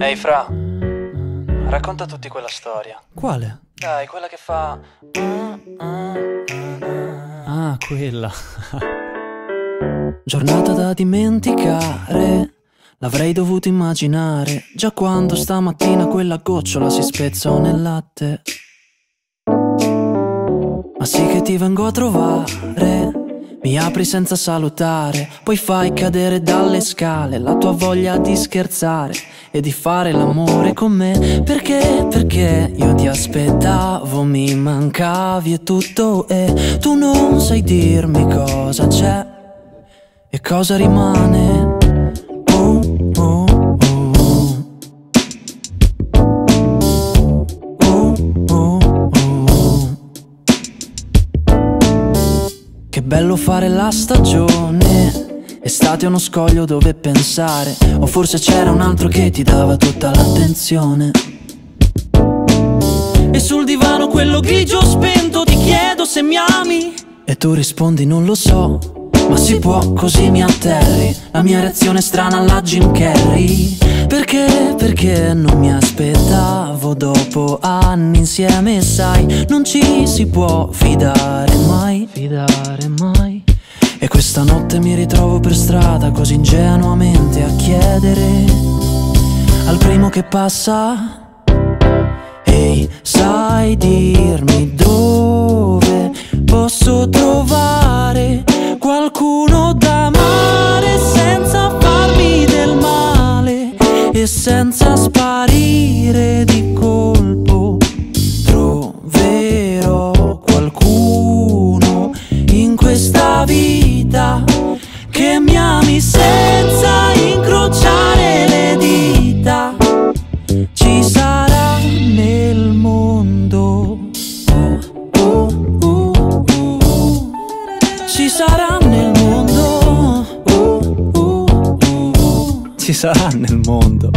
Ehi Fra, racconta a tutti quella storia. Quale? Dai, quella che fa... Ah, quella. Giornata da dimenticare, l'avrei dovuto immaginare già quando stamattina quella gocciola si spezzò nel latte. Ma sì che ti vengo a trovare, mi apri senza salutare, poi fai cadere dalle scale la tua voglia di scherzare e di fare l'amore con me. Perché, perché io ti aspettavo, mi mancavi e tutto, e tu non sai dirmi cosa c'è e cosa rimane. Che bello fare la stagione, estate è uno scoglio dove pensare, o forse c'era un altro che ti dava tutta l'attenzione. E sul divano quello grigio spento ti chiedo se mi ami, e tu rispondi non lo so, ma si può, così mi atterri. La mia reazione è strana alla Jim Carrey. Perché, perché non mi aspettavo, dopo anni insieme sai, non ci si può fidare mai, fidare mai. E questa notte mi ritrovo per strada così ingenuamente a chiedere al primo che passa: ehi, sai dirmi dove posso trovare qualcuno da amare senza farmi del male e senza sparire di colpo? Troverò qualcuno in questa vita che mi ami senza incrociare le dita. Ci sarà nel mondo, ci sarà. Ci sarà nel mondo.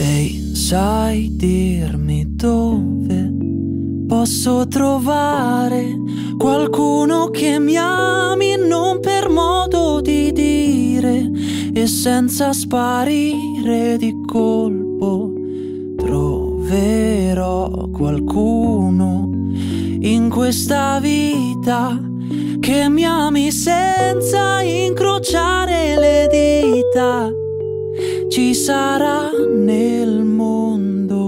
Ehi, sai dirmi dove posso trovare qualcuno che mi ami non per modo di dire e senza sparire di colpo? Troverò qualcuno in questa vita che mi ami senza incrociare le dita. Ci sarà nel mondo.